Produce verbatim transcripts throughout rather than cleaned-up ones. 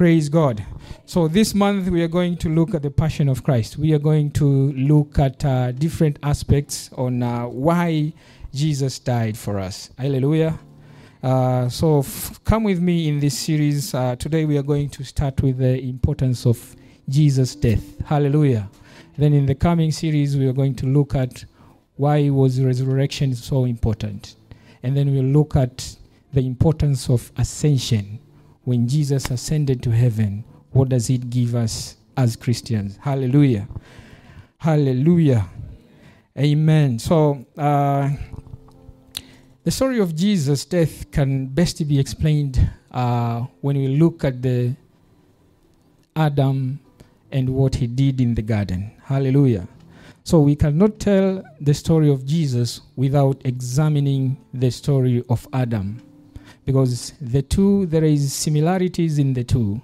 Praise God. So this month we are going to look at the Passion of Christ. We are going to look at uh, different aspects on uh, why Jesus died for us. Hallelujah. Uh, so f come with me in this series. Uh, today we are going to start with the importance of Jesus' death. Hallelujah. Then in the coming series we are going to look at why was resurrection so important. And then we'll look at the importance of ascension. When Jesus ascended to heaven, what does it give us as Christians? Hallelujah. Hallelujah. Amen. So uh, the story of Jesus' death can best be explained uh, when we look at the Adam and what he did in the garden. Hallelujah. So we cannot tell the story of Jesus without examining the story of Adam, because the two, there is similarities in the two.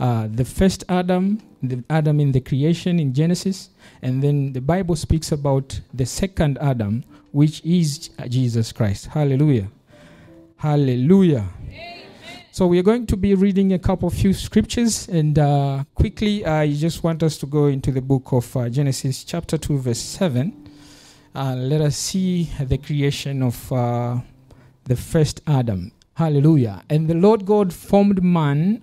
Uh, the first Adam, the Adam in the creation in Genesis, and then the Bible speaks about the second Adam, which is Jesus Christ. Hallelujah. Hallelujah. Amen. So we are going to be reading a couple of few scriptures, and uh, quickly I just want us to go into the book of uh, Genesis chapter two verse seven. Uh, let us see the creation of uh, the first Adam. Hallelujah. And the Lord God formed man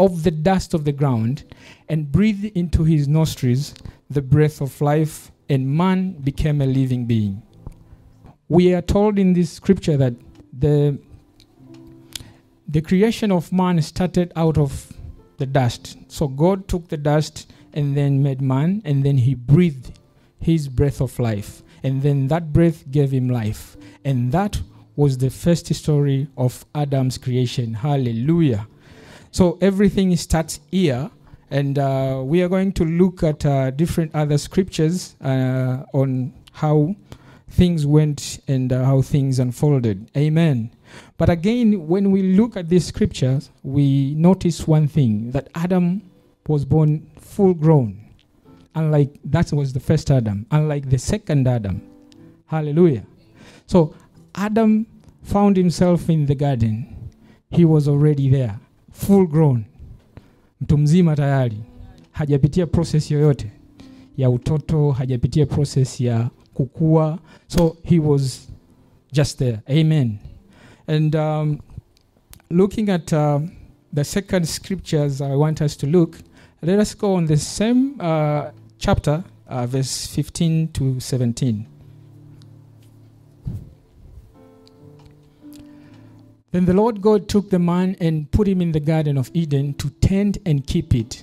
of the dust of the ground and breathed into his nostrils the breath of life, and man became a living being. We are told in this scripture that the, the creation of man started out of the dust. So God took the dust and then made man, and then he breathed his breath of life. And then that breath gave him life. And that was the first story of Adam's creation. Hallelujah. So everything starts here, and uh, we are going to look at uh, different other scriptures uh, on how things went and uh, how things unfolded. Amen. But again, when we look at these scriptures, we notice one thing, that Adam was born full grown. Unlike, that was the first Adam, unlike the second Adam. Hallelujah. So Adam found himself in the garden. He was already there, full grown. Mtu mzima tayari. Hajapitia process yoyote ya utoto, hajapitia process ya kukua. So he was just there. Amen. And um, looking at uh, the second scriptures I want us to look, let us go on the same uh, chapter, uh, verse fifteen to seventeen. Then the Lord God took the man and put him in the Garden of Eden to tend and keep it.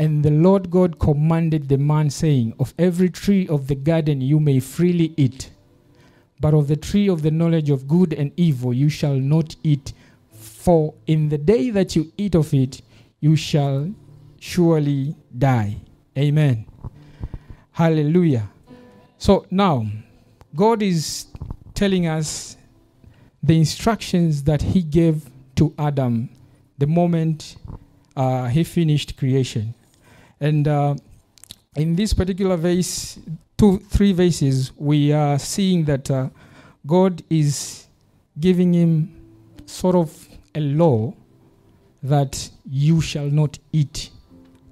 And the Lord God commanded the man, saying, of every tree of the garden you may freely eat, but of the tree of the knowledge of good and evil you shall not eat, for in the day that you eat of it, you shall surely die. Amen. Hallelujah. So now, God is telling us the instructions that he gave to Adam the moment uh, he finished creation. And uh, in this particular verse, two, three verses, we are seeing that uh, God is giving him sort of a law that you shall not eat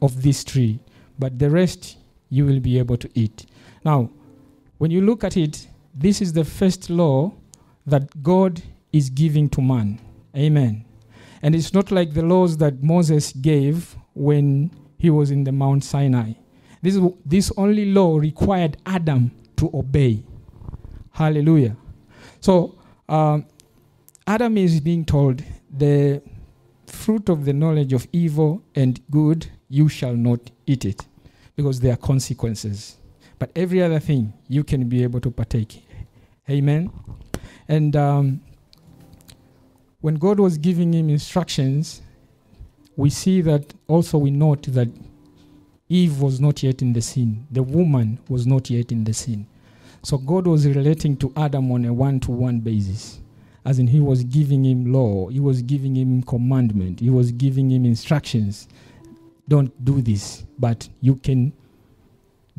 of this tree, but the rest you will be able to eat. Now, when you look at it, this is the first law that God is giving to man. Amen. And it's not like the laws that Moses gave when he was in the Mount Sinai. This, this only law required Adam to obey. Hallelujah. So um, Adam is being told, the fruit of the knowledge of evil and good, you shall not eat it, because there are consequences. But every other thing, you can be able to partake. Amen. And um, when God was giving him instructions, we see that also we note that Eve was not yet in the sin. The woman was not yet in the sin. So God was relating to Adam on a one-to-one basis. As in, he was giving him law. He was giving him commandment. He was giving him instructions. Don't do this, but you can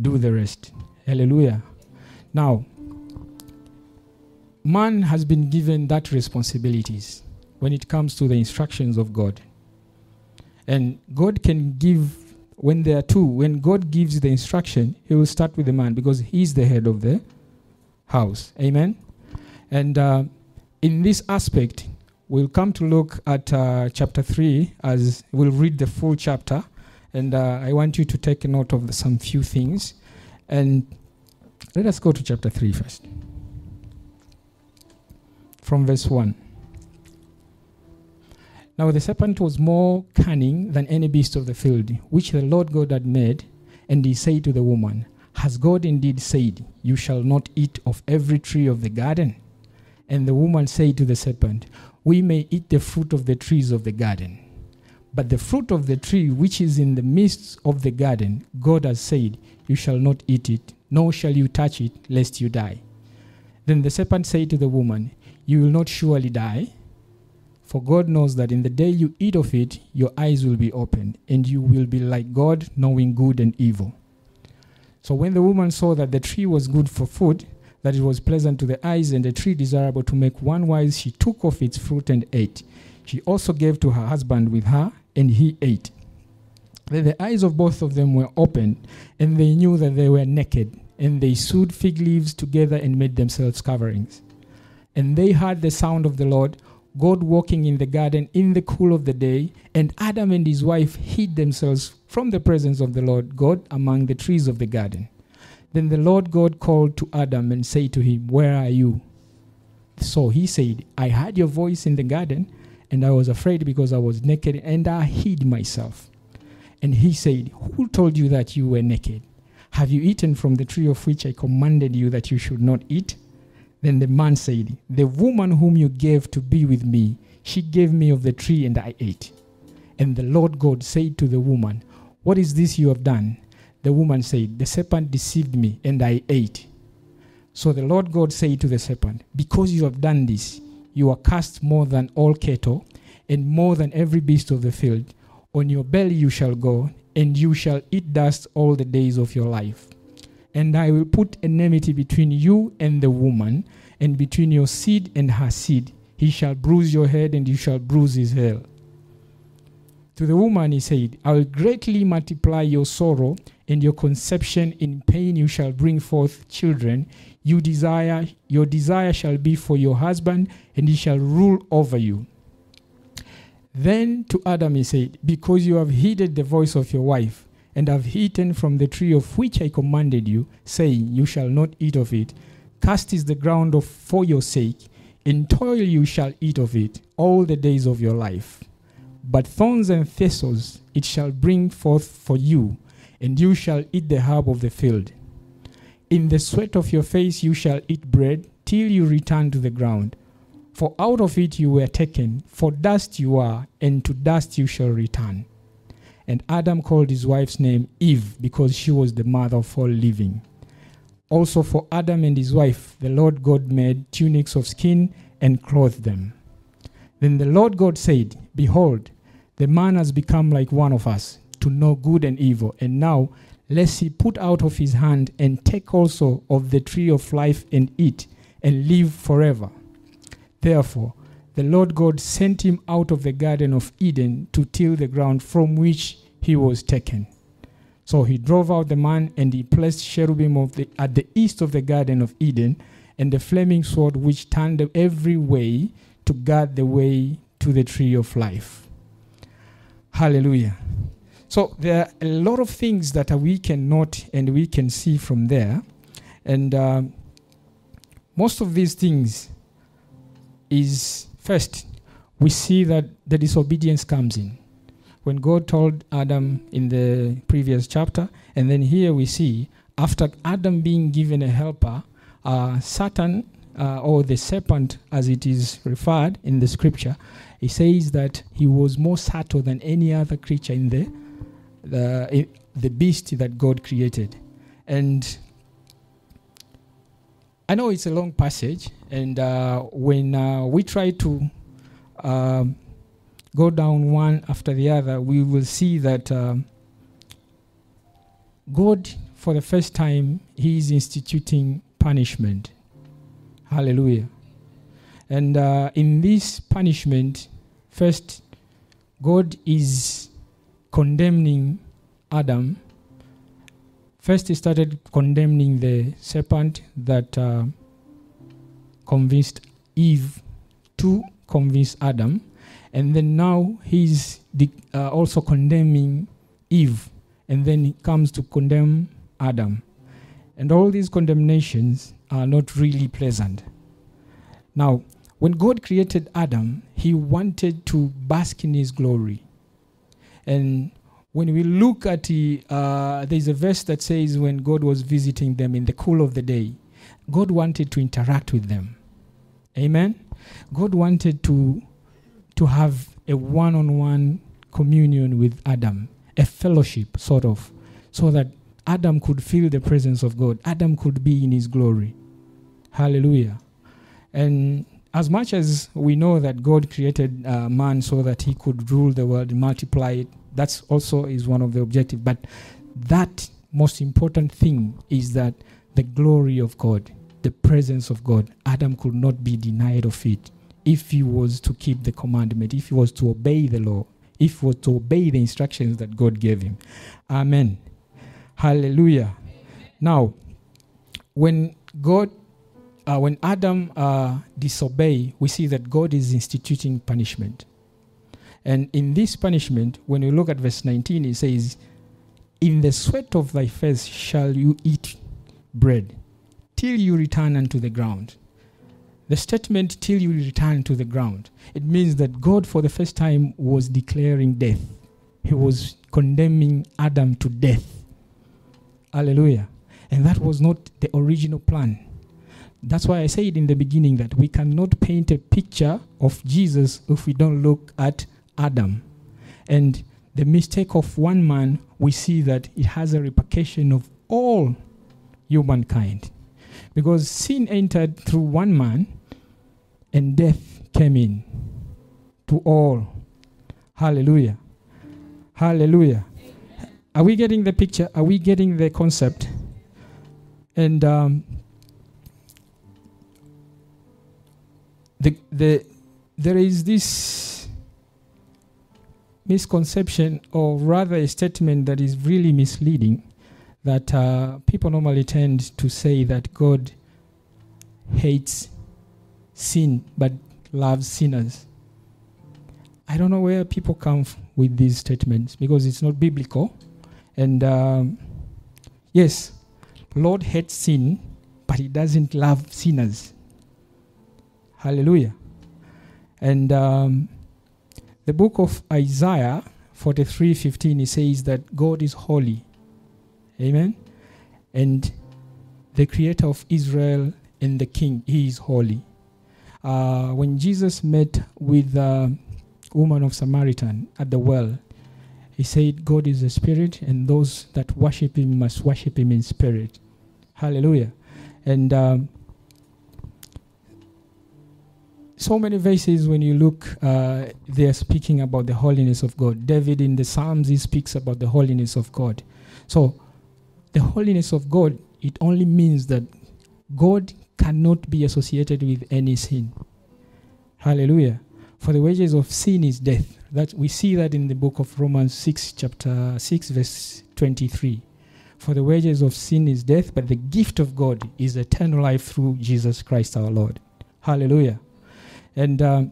do the rest. Hallelujah. Now, man has been given that responsibilities when it comes to the instructions of God. And God can give, when there are two, when God gives the instruction, he will start with the man because he's the head of the house. Amen? And uh, in this aspect, we'll come to look at uh, chapter three, as we'll read the full chapter. And uh, I want you to take note of the, some few things. And let us go to chapter three first, from verse one. Now the serpent was more cunning than any beast of the field, which the Lord God had made. And he said to the woman, "Has God indeed said, you shall not eat of every tree of the garden?" And the woman said to the serpent, "We may eat the fruit of the trees of the garden. But the fruit of the tree which is in the midst of the garden, God has said, you shall not eat it, nor shall you touch it, lest you die." Then the serpent said to the woman, "You will not surely die. For God knows that in the day you eat of it, your eyes will be opened, and you will be like God, knowing good and evil." So when the woman saw that the tree was good for food, that it was pleasant to the eyes, and a tree desirable to make one wise, she took of its fruit and ate. She also gave to her husband with her, and he ate. Then the eyes of both of them were opened, and they knew that they were naked, and they sewed fig leaves together and made themselves coverings. And they heard the sound of the Lord God walking in the garden in the cool of the day, and Adam and his wife hid themselves from the presence of the Lord God among the trees of the garden. Then the Lord God called to Adam and said to him, "Where are you?" So he said, "I heard your voice in the garden, and I was afraid because I was naked, and I hid myself." And he said, "Who told you that you were naked? Have you eaten from the tree of which I commanded you that you should not eat?" Then the man said, "The woman whom you gave to be with me, she gave me of the tree, and I ate." And the Lord God said to the woman, "What is this you have done?" The woman said, "The serpent deceived me, and I ate." So the Lord God said to the serpent, "Because you have done this, you are cast more than all cattle, and more than every beast of the field. On your belly you shall go, and you shall eat dust all the days of your life. And I will put enmity between you and the woman, and between your seed and her seed. He shall bruise your head, and you shall bruise his heel." To the woman he said, "I will greatly multiply your sorrow and your conception. In pain you shall bring forth children. You desire, your desire shall be for your husband, and he shall rule over you." Then to Adam he said, "Because you have heeded the voice of your wife, and have eaten from the tree of which I commanded you, saying, you shall not eat of it. Cast is the ground of, for your sake. In toil you shall eat of it all the days of your life. But thorns and thistles it shall bring forth for you, and you shall eat the herb of the field. In the sweat of your face you shall eat bread, till you return to the ground. For out of it you were taken, for dust you are, and to dust you shall return." And Adam called his wife's name Eve, because she was the mother of all living. Also for Adam and his wife, the Lord God made tunics of skin and clothed them. Then the Lord God said, "Behold, the man has become like one of us, to know good and evil. And now, lest he put out of his hand and take also of the tree of life and eat, and live forever." Therefore, the Lord God sent him out of the Garden of Eden to till the ground from which he was taken. So he drove out the man, and he placed cherubim of the, at the east of the Garden of Eden, and the flaming sword which turned every way to guard the way to the tree of life. Hallelujah. So there are a lot of things that we can note and we can see from there. And uh, most of these things is... First, we see that the disobedience comes in. When God told Adam in the previous chapter, and then here we see, after Adam being given a helper, uh, Satan, uh, or the serpent as it is referred in the scripture, it says that he was more subtle than any other creature in the, the, the beast that God created. And I know it's a long passage, and uh, when uh, we try to uh, go down one after the other, we will see that uh, God, for the first time, he is instituting punishment. Hallelujah. And uh, in this punishment, first, God is condemning Adam, first he started condemning the serpent that uh, convinced Eve to convince Adam, and then now he's uh, also condemning Eve, and then he comes to condemn Adam. And all these condemnations are not really pleasant. Now, when God created Adam, he wanted to bask in his glory. And when we look at the, uh, there's a verse that says when God was visiting them in the cool of the day, God wanted to interact with them. Amen? God wanted to, to have a one-on-one communion with Adam, a fellowship sort of, so that Adam could feel the presence of God. Adam could be in his glory. Hallelujah. And as much as we know that God created uh, man so that he could rule the world, multiply it, that's also is one of the objectives. But that most important thing is that the glory of God, the presence of God, Adam could not be denied of it if he was to keep the commandment, if he was to obey the law, if he was to obey the instructions that God gave him. Amen. Hallelujah. Amen. Now, when God, uh, when Adam uh, disobeyed, we see that God is instituting punishment. And in this punishment, when you look at verse nineteen, it says, "In the sweat of thy face shall you eat bread, till you return unto the ground." The statement, "till you return to the ground," it means that God for the first time was declaring death. He was condemning Adam to death. Hallelujah. And that was not the original plan. That's why I said in the beginning that we cannot paint a picture of Jesus if we don't look at Adam. And the mistake of one man, we see that it has a repercussion of all humankind. Because sin entered through one man and death came in to all. Hallelujah. Hallelujah. Are we getting the picture? Are we getting the concept? And um, the, the, there is this misconception, or rather a statement that is really misleading, that uh, people normally tend to say that God hates sin but loves sinners. I don't know where people come with these statements, because it's not biblical. And um, yes, Lord hates sin, but he doesn't love sinners. Hallelujah. And um, the book of Isaiah forty-three fifteen, it says that God is holy. Amen. And the creator of Israel and the king, he is holy. Uh, when Jesus met with the woman of Samaritan at the well, he said, "God is a spirit, and those that worship him must worship him in spirit." Hallelujah. And um, so many verses, when you look, uh, they are speaking about the holiness of God. David in the Psalms, he speaks about the holiness of God. So the holiness of God, it only means that God cannot be associated with any sin. Hallelujah. For the wages of sin is death. That we see that in the book of Romans six, chapter six, verse twenty-three. For the wages of sin is death, but the gift of God is eternal life through Jesus Christ our Lord. Hallelujah. And um,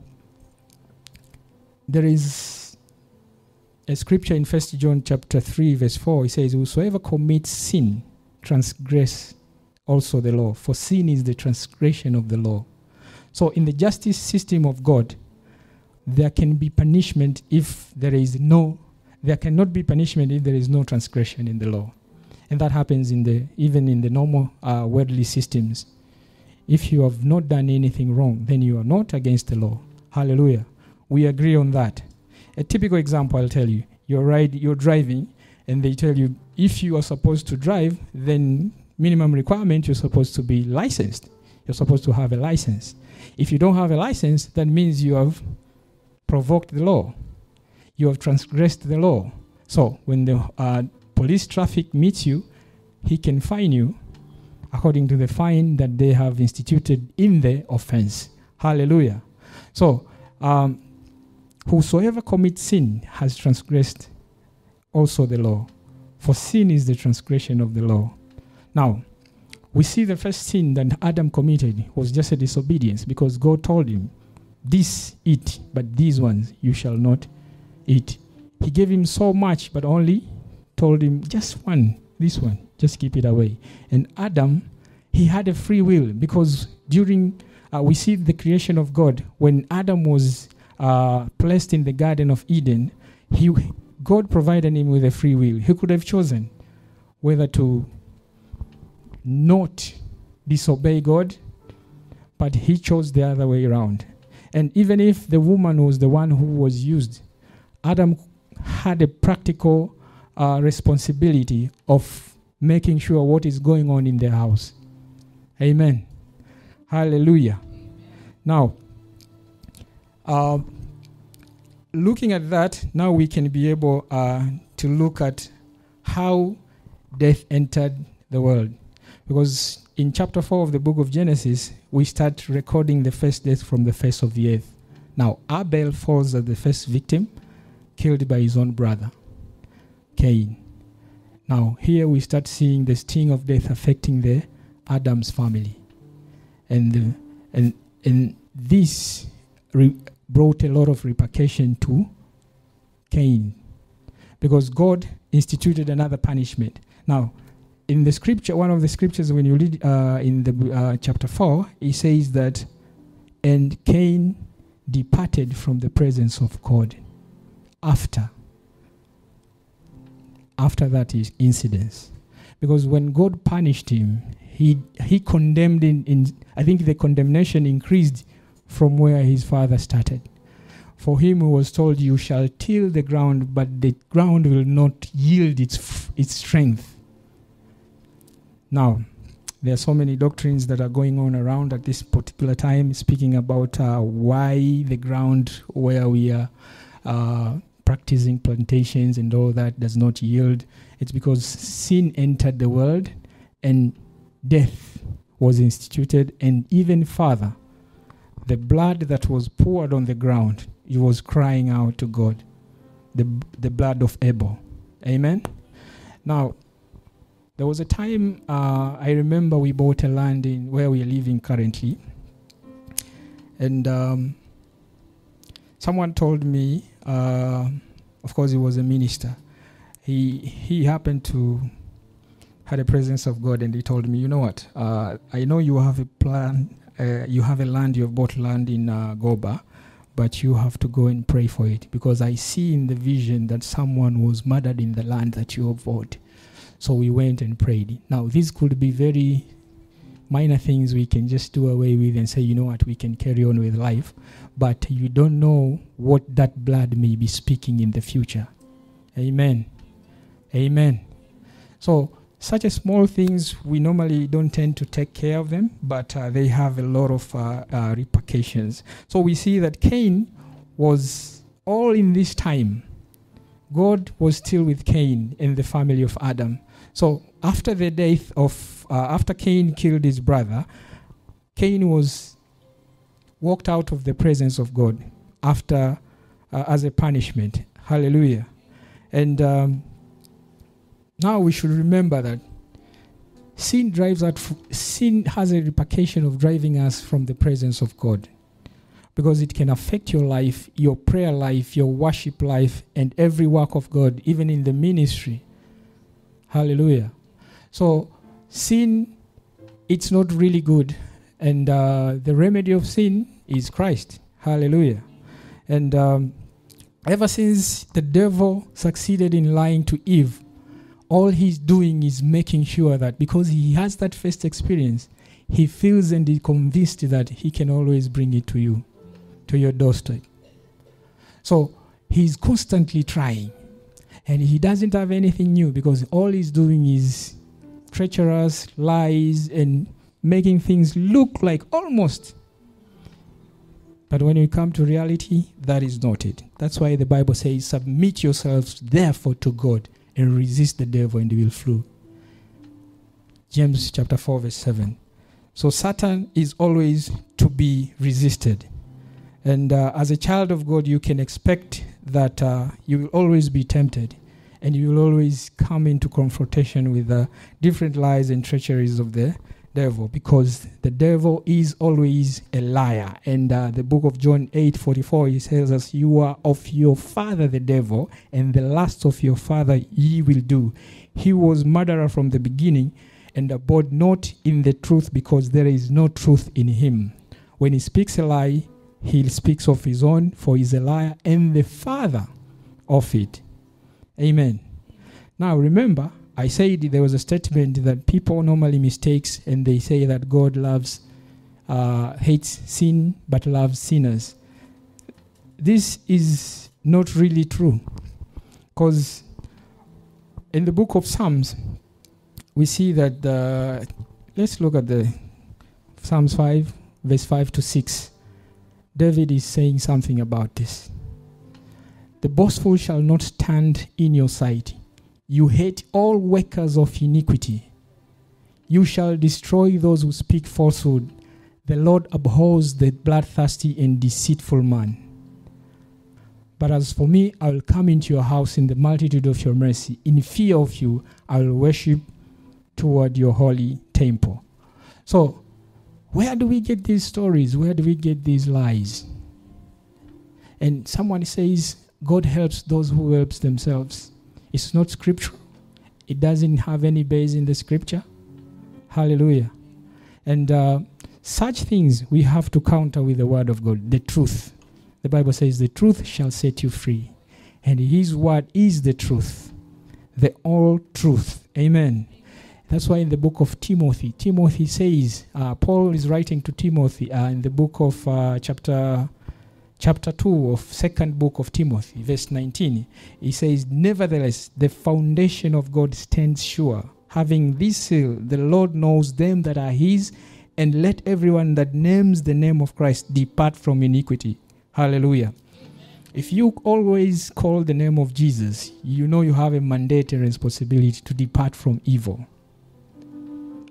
there is a scripture in First John chapter three, verse four. It says, "Whosoever commits sin transgress also the law, for sin is the transgression of the law." So in the justice system of God, there can be punishment if there is no, there cannot be punishment if there is no transgression in the law. And that happens in the, even in the normal uh, worldly systems. If you have not done anything wrong, then you are not against the law. Hallelujah. We agree on that. A typical example I'll tell you. You're, ride, you're driving, and they tell you if you are supposed to drive, then minimum requirement, you're supposed to be licensed. You're supposed to have a license. If you don't have a license, that means you have provoked the law. You have transgressed the law. So when the uh, police traffic meets you, he can fine you according to the fine that they have instituted in the offense. Hallelujah. So um, whosoever commits sin has transgressed also the law. For sin is the transgression of the law. Now, we see the first sin that Adam committed was just a disobedience, because God told him, this eat, but these ones you shall not eat. He gave him so much, but only told him, just one, this one, just keep it away. And Adam, he had a free will, because during, uh, we see the creation of God, when Adam was uh, placed in the Garden of Eden, he, God provided him with a free will. He could have chosen whether to not disobey God, but he chose the other way around. And even if the woman was the one who was used, Adam had a practical uh, responsibility of making sure what is going on in their house. Amen. Hallelujah. Amen. Now, uh, looking at that, now we can be able uh, to look at how death entered the world. Because in chapter four of the book of Genesis, we start recording the first death from the face of the earth. Now, Abel falls as the first victim, killed by his own brother, Cain. Now, here we start seeing the sting of death affecting the Adam's family. And, the, and, and this re- brought a lot of repercussion to Cain, because God instituted another punishment. Now, in the scripture, one of the scriptures, when you read uh, in the uh, chapter four, it says that, and Cain departed from the presence of God after, after that incident. Because when God punished him, he he condemned in, in, I think the condemnation increased from where his father started. For him who was told, you shall till the ground, but the ground will not yield its f- its strength. Now, there are so many doctrines that are going on around at this particular time, speaking about uh, why the ground where we are uh, practicing plantations and all that does not yield. It's because sin entered the world and death was instituted, and even further, the blood that was poured on the ground, it was crying out to God, the, the blood of Abel. Amen? Now, there was a time, uh, I remember we bought a land in where we are living currently. And um, someone told me, uh, of course he was a minister. He he happened to had a presence of God, and he told me, you know what, uh, I know you have a plan, uh, you have a land, you have bought land in uh, Goba, but you have to go and pray for it, because I see in the vision that someone was murdered in the land that you have bought. So we went and prayed. Now, these could be very minor things we can just do away with and say, you know what, we can carry on with life. But you don't know what that blood may be speaking in the future. Amen. Amen. So such a small things, we normally don't tend to take care of them, but uh, they have a lot of uh, uh, repercussions. So we see that Cain was all in this time. God was still with Cain and the family of Adam. So after the death of, uh, after Cain killed his brother, Cain was walked out of the presence of God after, uh, as a punishment. Hallelujah. And um, now we should remember that sin drives out, f- sin has a repercussion of driving us from the presence of God, because it can affect your life, your prayer life, your worship life, and every work of God, even in the ministry. Hallelujah. So sin, it's not really good. And uh, the remedy of sin is Christ. Hallelujah. And um, ever since the devil succeeded in lying to Eve, all he's doing is making sure that, because he has that first experience, he feels and is convinced that he can always bring it to you, to your doorstep. So he's constantly trying, and he doesn't have anything new, because all he's doing is treacherous lies and making things look like almost. But when you come to reality, that is not it. That's why the Bible says, submit yourselves therefore to God, and resist the devil, and he will flee. James chapter four verse seven. So Satan is always to be resisted. And uh, as a child of God, you can expect that uh, you will always be tempted. and you will always come into confrontation with the different lies and treacheries of the devil, because the devil is always a liar. And uh, the book of John eight forty-four, he tells us, you are of your father the devil, and the lusts of your father ye will do. He was murderer from the beginning, and abode not in the truth, because there is no truth in him. When he speaks a lie, he speaks of his own, for he is a liar and the father of it. Amen. Now remember, I said there was a statement that people normally mistakes, and they say that God loves, uh, hates sin but loves sinners. This is not really true, because in the book of Psalms, we see that, uh, let's look at the Psalms five, verse five to six. David is saying something about this. The boastful shall not stand in your sight. You hate all workers of iniquity. You shall destroy those who speak falsehood. The Lord abhors the bloodthirsty and deceitful man. But as for me, I will come into your house in the multitude of your mercy. In fear of you, I will worship toward your holy temple. So, where do we get these stories? Where do we get these lies? And someone says, God helps those who help themselves. It's not scriptural. It doesn't have any base in the scripture. Hallelujah. And uh, such things we have to counter with the word of God, the truth. The Bible says, the truth shall set you free. And his word is the truth, the all truth. Amen. That's why in the book of Timothy, Timothy says, uh, Paul is writing to Timothy uh, in the book of uh, chapter chapter two of second book of Timothy, verse nineteen. He says, nevertheless, the foundation of God stands sure, having this seal, the Lord knows them that are his, and let everyone that names the name of Christ depart from iniquity. Hallelujah. If you always call the name of Jesus, you know you have a mandate and responsibility to depart from evil.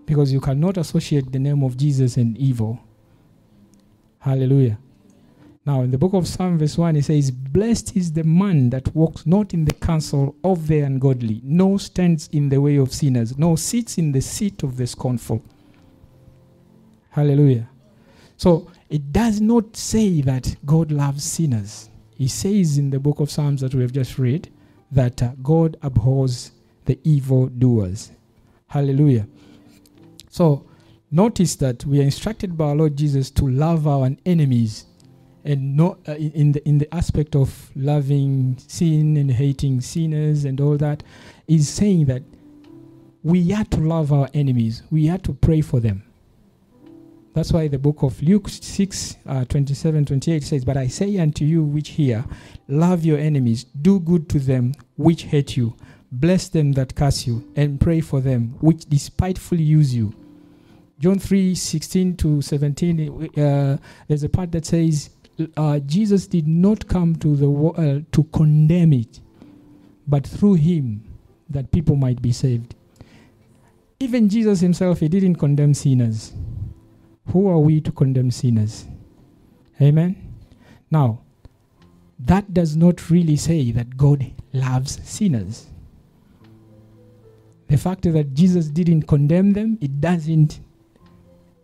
Because you cannot associate the name of Jesus and evil. Hallelujah. Now, in the book of Psalm, verse one, it says, blessed is the man that walks not in the counsel of the ungodly, nor stands in the way of sinners, nor sits in the seat of the scornful. Hallelujah. So, it does not say that God loves sinners. He says in the book of Psalms that we have just read, that uh, God abhors the evildoers. Hallelujah. So, notice that we are instructed by our Lord Jesus to love our enemies, and not uh, in the in the aspect of loving sin and hating sinners and all that, is saying that we are to love our enemies. We are to pray for them. That's why the book of Luke six, uh, twenty-seven, twenty-eight says, but I say unto you which hear, love your enemies, do good to them which hate you, bless them that curse you, and pray for them which despitefully use you. John three, sixteen to seventeen, uh, there's a part that says, uh, Jesus did not come to the world uh, to condemn it, but through him that people might be saved. Even Jesus himself, he didn't condemn sinners. Who are we to condemn sinners? Amen? Now, that does not really say that God loves sinners. The fact that Jesus didn't condemn them, it doesn't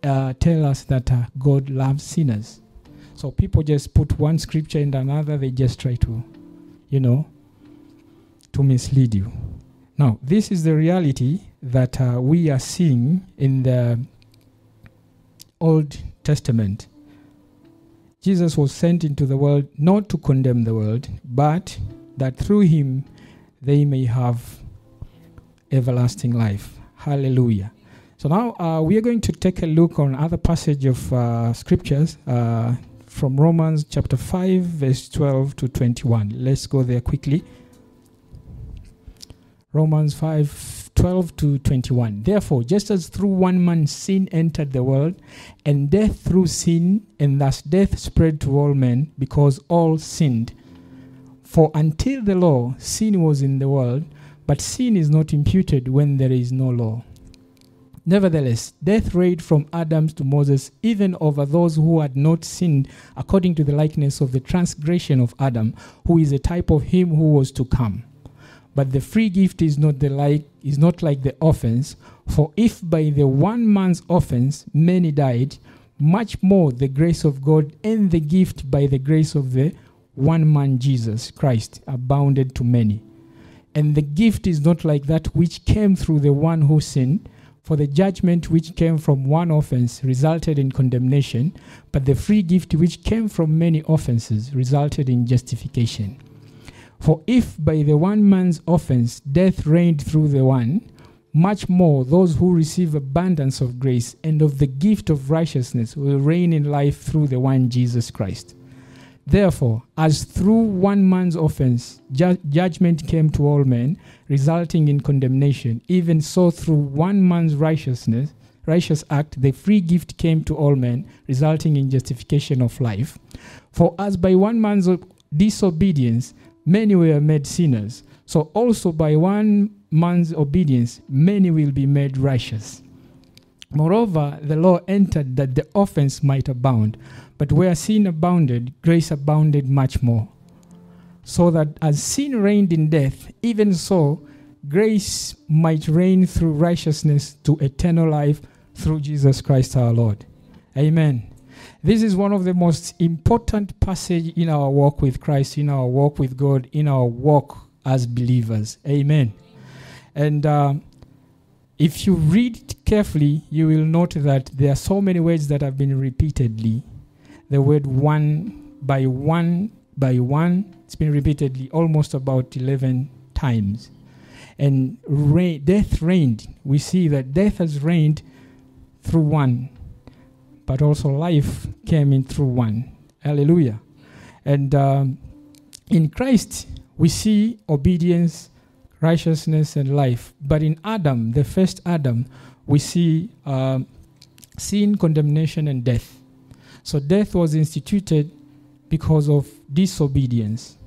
Uh, tell us that uh, God loves sinners. So people just put one scripture and another, they just try to, you know, to mislead you. Now, this is the reality that uh, we are seeing in the Old Testament. Jesus was sent into the world not to condemn the world, but that through him they may have everlasting life. Hallelujah. So now uh, we are going to take a look on other passage of uh, scriptures uh, from Romans chapter five, verse twelve to twenty-one. Let's go there quickly. Romans five, twelve to twenty-one. Therefore, just as through one man sin entered the world, and death through sin, and thus death spread to all men, because all sinned. For until the law, sin was in the world, but sin is not imputed when there is no law. Nevertheless, death reigned from Adam to Moses, even over those who had not sinned, according to the likeness of the transgression of Adam, who is a type of him who was to come. But the free gift is not the like is not like the offense, for if by the one man's offense many died, much more the grace of God and the gift by the grace of the one man Jesus Christ abounded to many. And the gift is not like that which came through the one who sinned, for the judgment which came from one offense resulted in condemnation, but the free gift which came from many offenses resulted in justification. For if by the one man's offense death reigned through the one, much more those who receive abundance of grace and of the gift of righteousness will reign in life through the one Jesus Christ. Therefore, as through one man's offense, ju- judgment came to all men, resulting in condemnation, even so through one man's righteousness, righteous act, the free gift came to all men, resulting in justification of life. For as by one man's o- disobedience, many were made sinners, so also by one man's obedience, many will be made righteous. Moreover, the law entered that the offense might abound, but where sin abounded, grace abounded much more. So that as sin reigned in death, even so grace might reign through righteousness to eternal life through Jesus Christ our Lord. Amen. This is one of the most important passages in our walk with Christ, in our walk with God, in our walk as believers. Amen. And uh, if you read it carefully, you will note that there are so many words that have been repeatedly. The word one by one by one, it's been repeatedly almost about eleven times. And ra- death reigned. We see that death has reigned through one, but also life came in through one. Hallelujah. And um, in Christ, we see obedience, righteousness, and life. But in Adam, the first Adam, we see um, sin, condemnation, and death. So death was instituted because of disobedience.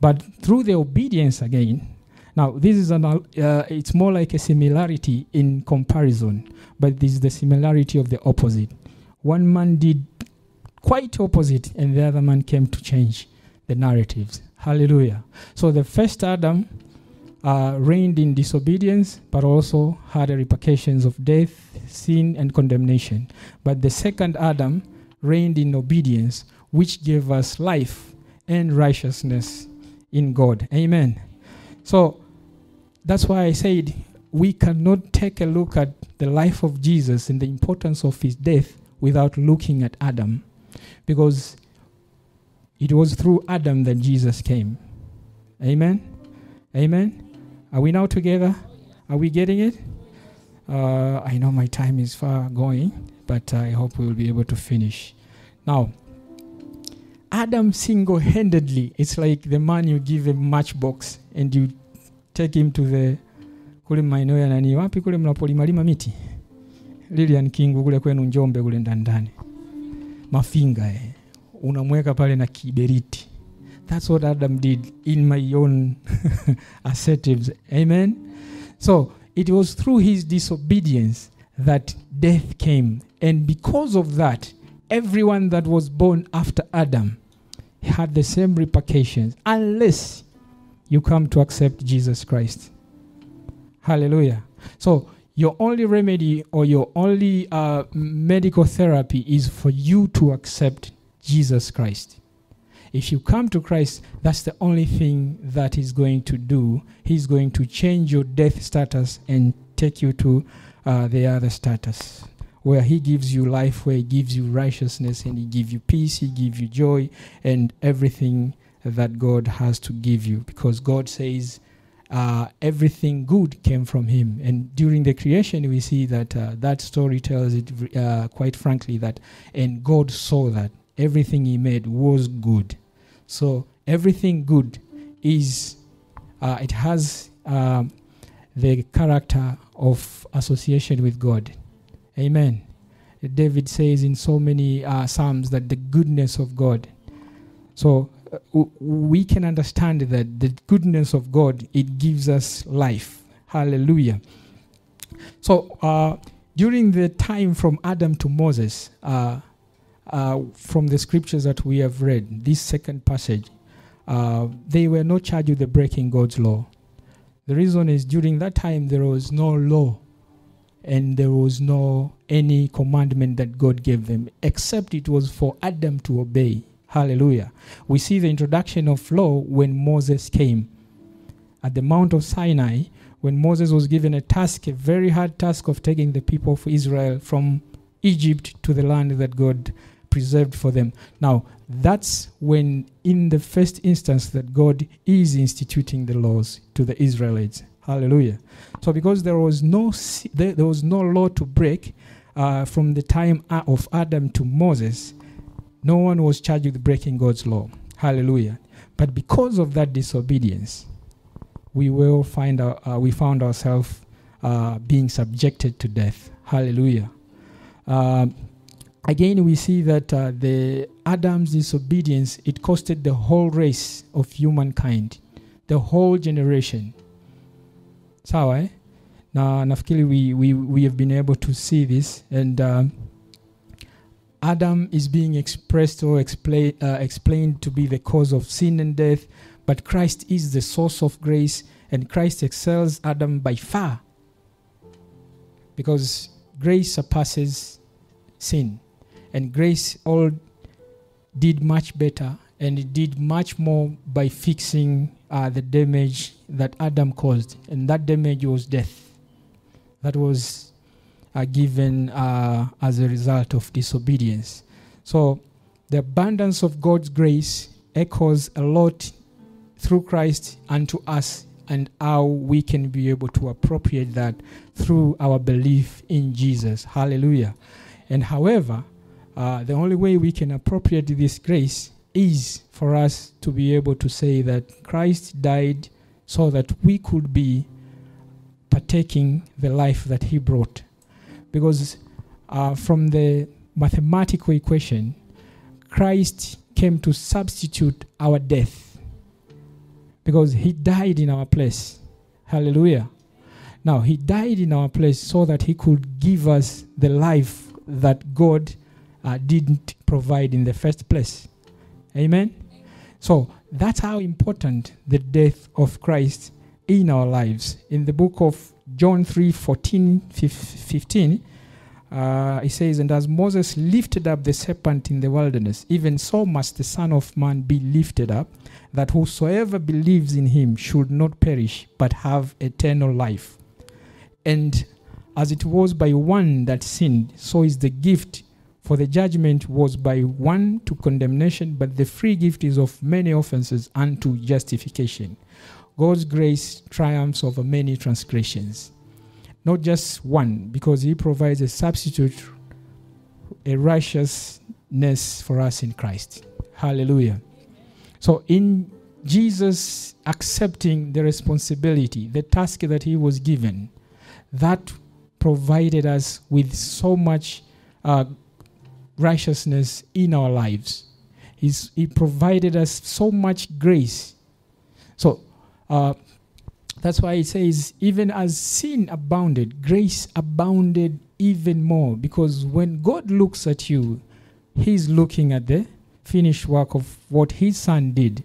But through the obedience again, now this is an, uh, it's more like a similarity in comparison, but this is the similarity of the opposite. One man did quite opposite, and the other man came to change the narratives. Hallelujah. So the first Adam uh, reigned in disobedience, but also had repercussions of death, sin, and condemnation. But the second Adam reigned in obedience, which gave us life and righteousness in God. Amen. So that's why I said we cannot take a look at the life of Jesus and the importance of his death without looking at Adam, because it was through Adam that Jesus came. Amen. Amen. Are we now together? Are we getting it? Uh, I know my time is far going, but I hope we will be able to finish. Now, Adam single-handedly, it's like the man you give a matchbox and you take him to the kule maeneo ya nani wapi kule mnapolimalima miti Lilian King kule kwenu Njombe kule ndandani mafinga eh unamweka pale na kiberiti. That's what Adam did in my own assertives. Amen. So it was through his disobedience that death came. And because of that, everyone that was born after Adam had the same repercussions, unless you come to accept Jesus Christ. Hallelujah. So your only remedy or your only uh, medical therapy is for you to accept Jesus Christ. If you come to Christ, that's the only thing that he's going to do. He's going to change your death status and take you to Uh, the other status, where he gives you life, where he gives you righteousness, and he gives you peace, he gives you joy, and everything that God has to give you. Because God says uh, everything good came from him. And during the creation, we see that uh, that story tells it uh, quite frankly that, and God saw that everything he made was good. So everything good is, uh, it has um, the character of association with God. Amen. David says in so many uh, Psalms that the goodness of God. So uh, w- we can understand that the goodness of God, it gives us life. Hallelujah. So uh, during the time from Adam to Moses, uh, uh, from the scriptures that we have read, this second passage, uh, they were not charged with the breaking God's law. The reason is during that time there was no law and there was no any commandment that God gave them, except it was for Adam to obey. Hallelujah. We see the introduction of law when Moses came. At the Mount of Sinai, when Moses was given a task, a very hard task of taking the people of Israel from Egypt to the land that God preserved for them. Now, that's when, in the first instance, that God is instituting the laws to the Israelites. Hallelujah. So because there was no, there was no law to break uh, from the time of Adam to Moses, no one was charged with breaking God's law. Hallelujah. But because of that disobedience, we will find our, uh, we found ourselves uh, being subjected to death. Hallelujah. Uh, again, we see that uh, the Adam's disobedience, it costed the whole race of humankind, the whole generation. Sawa, eh? Na nafikiri we, we, we have been able to see this, and um, Adam is being expressed or explain, uh, explained to be the cause of sin and death, but Christ is the source of grace, and Christ excels Adam by far, because grace surpasses sin, and grace all did much better, and it did much more by fixing uh, the damage that Adam caused, and that damage was death. That was uh, given uh, as a result of disobedience. So the abundance of God's grace echoes a lot through Christ unto us, and how we can be able to appropriate that through our belief in Jesus. Hallelujah. And however, uh, the only way we can appropriate this grace is for us to be able to say that Christ died so that we could be partaking the life that he brought. Because uh, from the mathematical equation, Christ came to substitute our death, because he died in our place. Hallelujah. Now, he died in our place so that he could give us the life that God uh, didn't provide in the first place. Amen? So that's how important the death of Christ in our lives. In the book of John three, fourteen, fifteen, uh, it says, "And as Moses lifted up the serpent in the wilderness, even so must the Son of Man be lifted up, that whosoever believes in him should not perish, but have eternal life. And as it was by one that sinned, so is the gift. For the judgment was by one to condemnation, but the free gift is of many offenses unto justification." God's grace triumphs over many transgressions. Not just one, because he provides a substitute, a righteousness for us in Christ. Hallelujah. So in Jesus accepting the responsibility, the task that he was given, that provided us with so much uh, righteousness in our lives. He's, he provided us so much grace. So uh, that's why it says, even as sin abounded, grace abounded even more. Because when God looks at you, he's looking at the finished work of what his Son did.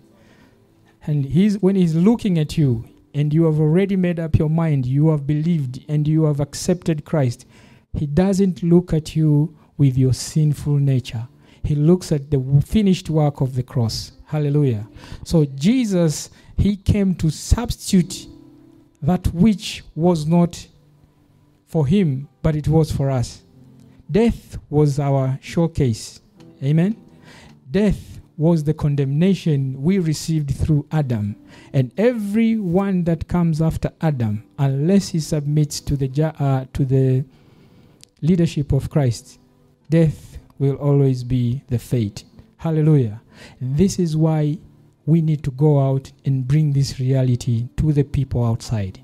And he's, when he's looking at you, and you have already made up your mind, you have believed, and you have accepted Christ, he doesn't look at you with your sinful nature. He looks at the finished work of the cross. Hallelujah. So Jesus, he came to substitute that which was not for him, but it was for us. Death was our showcase. Amen. Death was the condemnation we received through Adam. And everyone that comes after Adam, unless he submits to the, uh, to the leadership of Christ, death will always be the fate. Hallelujah. This is why we need to go out and bring this reality to the people outside.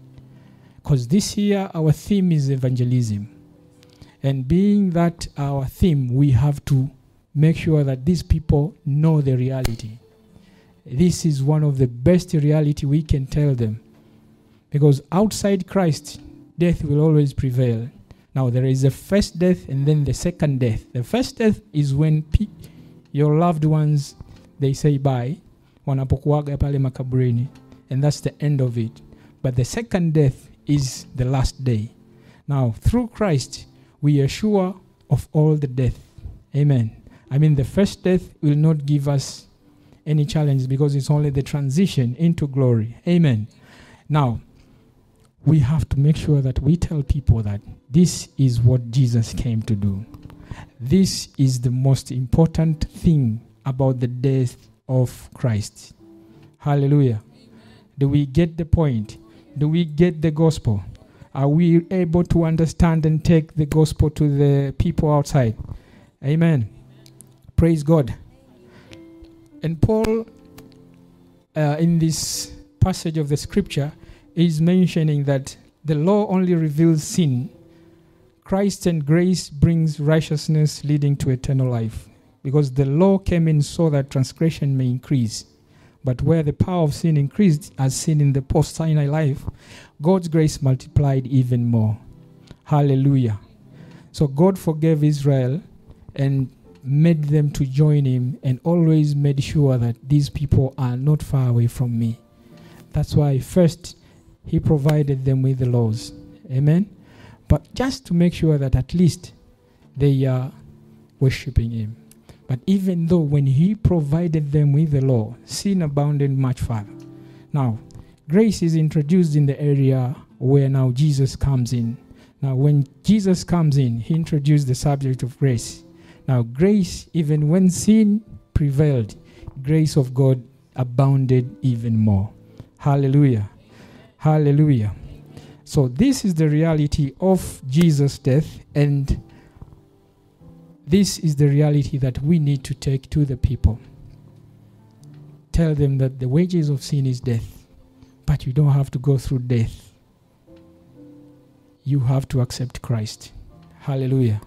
Because this year our theme is evangelism. And being that our theme, we have to make sure that these people know the reality. This is one of the best reality we can tell them. Because outside Christ, death will always prevail. Now, there is the first death and then the second death. The first death is when pe your loved ones, they say bye. Wanapokuaga pale makaburini. And that's the end of it. But the second death is the last day. Now, through Christ, we are sure of all the death. Amen. I mean, the first death will not give us any challenge because it's only the transition into glory. Amen. Now, we have to make sure that we tell people that this is what Jesus came to do. This is the most important thing about the death of Christ. Hallelujah. Amen. Do we get the point? Do we get the gospel? Are we able to understand and take the gospel to the people outside? Amen. Amen. Praise God. And Paul, uh, in this passage of the scripture, is mentioning that the law only reveals sin. Christ and grace brings righteousness leading to eternal life. Because the law came in so that transgression may increase. But where the power of sin increased, as seen in the post-Sinai life, God's grace multiplied even more. Hallelujah. So God forgave Israel and made them to join him, and always made sure that these people are not far away from me. That's why first he provided them with the laws. Amen. But just to make sure that at least they are worshiping him. But even though when he provided them with the law, sin abounded much further. Now, grace is introduced in the area where now Jesus comes in. Now, when Jesus comes in, he introduced the subject of grace. Now, grace, even when sin prevailed, grace of God abounded even more. Hallelujah. Hallelujah. So this is the reality of Jesus' death, and this is the reality that we need to take to the people. Tell them that the wages of sin is death, but you don't have to go through death. You have to accept Christ. Hallelujah.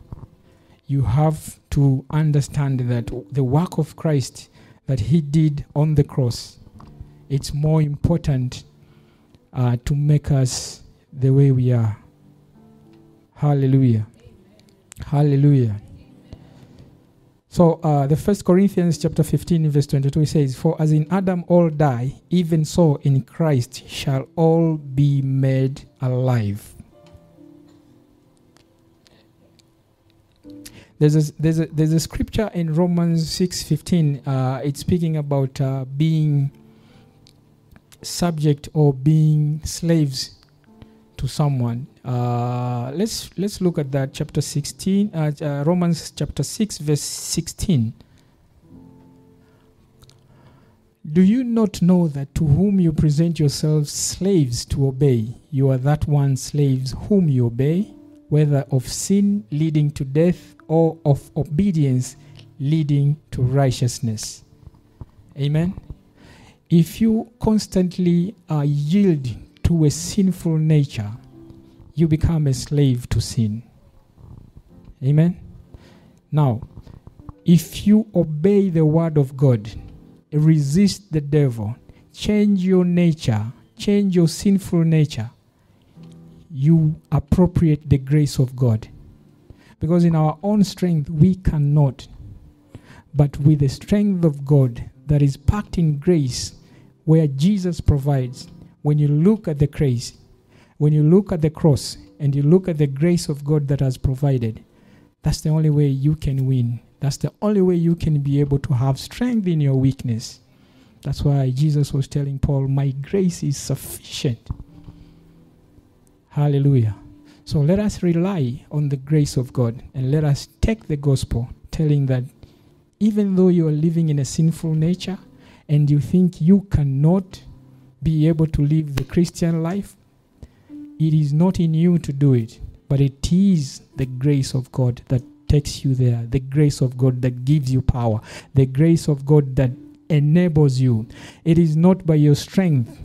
You have to understand that the work of Christ that he did on the cross, it's more important uh, to make us the way we are. Hallelujah. Hallelujah. So uh, the First Corinthians chapter fifteen, verse twenty-two, it says, "For as in Adam all die, even so in Christ shall all be made alive." There's a, there's a, there's a scripture in Romans six fifteen. Uh, it's speaking about uh, being subject or being slaves to someone. Uh, let's let's look at that. Chapter sixteen, uh, uh, Romans chapter six, verse sixteen. "Do you not know that to whom you present yourselves slaves to obey, you are that one slaves whom you obey, whether of sin leading to death or of obedience leading to righteousness?" Amen. If you constantly are yielding to a sinful nature, you become a slave to sin. Amen. Now, if you obey the word of God, resist the devil, change your nature, change your sinful nature, you appropriate the grace of God. Because in our own strength, we cannot. But with the strength of God that is packed in grace, where Jesus provides, when you look at the grace, when you look at the cross, and you look at the grace of God that has provided, that's the only way you can win. That's the only way you can be able to have strength in your weakness. That's why Jesus was telling Paul, "My grace is sufficient." Hallelujah. So let us rely on the grace of God, and let us take the gospel, telling that even though you are living in a sinful nature, and you think you cannot be able to live the Christian life, it is not in you to do it, but it is the grace of God that takes you there, the grace of God that gives you power, the grace of God that enables you. It is not by your strength.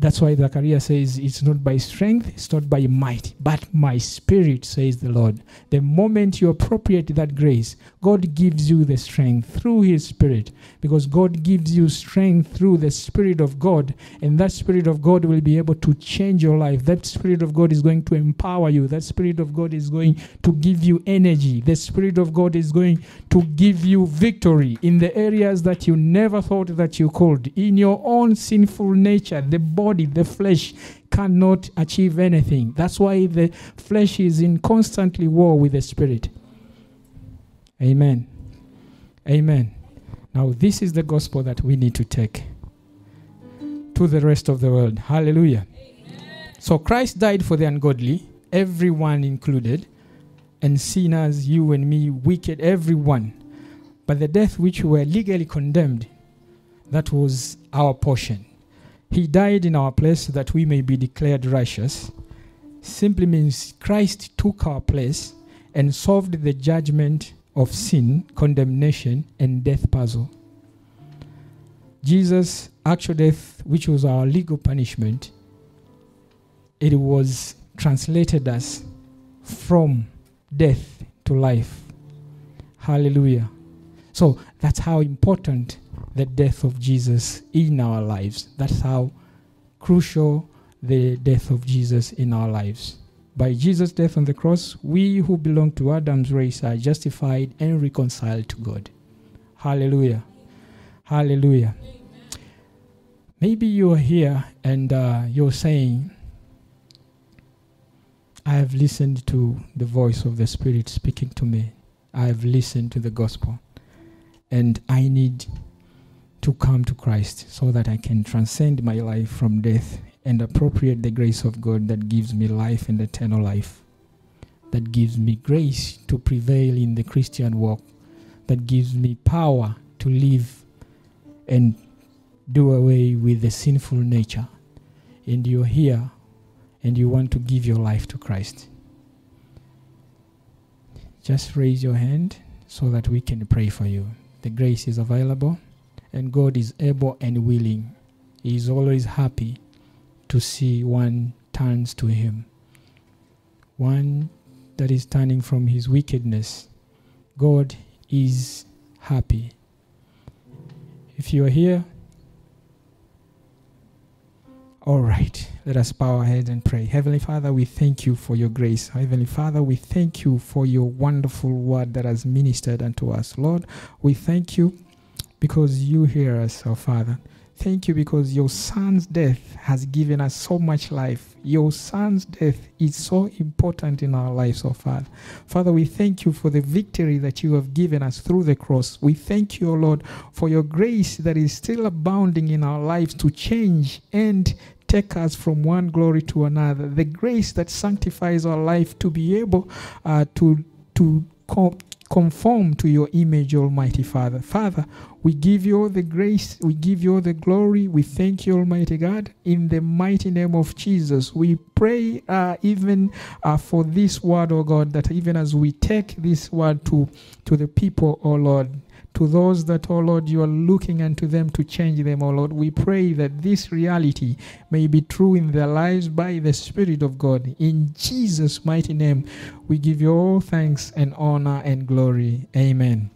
That's why Zechariah says, "It's not by strength, it's not by might, but my spirit, says the Lord." The moment you appropriate that grace, God gives you the strength through his spirit, because God gives you strength through the spirit of God, and that spirit of God will be able to change your life. That spirit of God is going to empower you. That spirit of God is going to give you energy. The spirit of God is going to give you victory in the areas that you never thought that you could. In your own sinful nature, the body, the flesh cannot achieve anything. That's why the flesh is in constantly war with the spirit. Amen. Amen. Now this is the gospel that we need to take to the rest of the world. Hallelujah. Amen. So Christ died for the ungodly, everyone included, and sinners, you and me, wicked, everyone. But the death which we were legally condemned, that was our portion. He died in our place that we may be declared righteous. Simply means Christ took our place and solved the judgment of sin, condemnation, and death puzzle. Jesus' actual death, which was our legal punishment, it was translated us from death to life. Hallelujah. So that's how important the death of Jesus in our lives. That's how crucial the death of Jesus in our lives. By Jesus' death on the cross, we who belong to Adam's race are justified and reconciled to God. Hallelujah. Hallelujah. Amen. Maybe you're here and uh, you're saying, I have listened to the voice of the Spirit speaking to me. I have listened to the gospel. And I need to come to Christ so that I can transcend my life from death and appropriate the grace of God that gives me life and eternal life, that gives me grace to prevail in the Christian walk, that gives me power to live and do away with the sinful nature. And you're here and you want to give your life to Christ. Just raise your hand so that we can pray for you. The grace is available. And God is able and willing. He is always happy to see one turns to Him. One that is turning from his wickedness. God is happy. If you are here, all right, let us bow our heads and pray. Heavenly Father, we thank you for your grace. Heavenly Father, we thank you for your wonderful word that has ministered unto us. Lord, we thank you because you hear us, our Father. Thank you because your Son's death has given us so much life. Your Son's death is so important in our lives, oh Father. Father, we thank you for the victory that you have given us through the cross. We thank you, O Lord, for your grace that is still abounding in our lives to change and take us from one glory to another. The grace that sanctifies our life to be able uh, to, to come conform to your image, Almighty Father. Father, we give you all the grace, we give you all the glory, we thank you, Almighty God, in the mighty name of Jesus. We pray uh, even uh, for this word, O God, that even as we take this word to, to the people, O Lord, to those that, oh Lord, you are looking unto them to change them, oh Lord. We pray that this reality may be true in their lives by the Spirit of God. In Jesus' mighty name, we give you all thanks and honor and glory. Amen.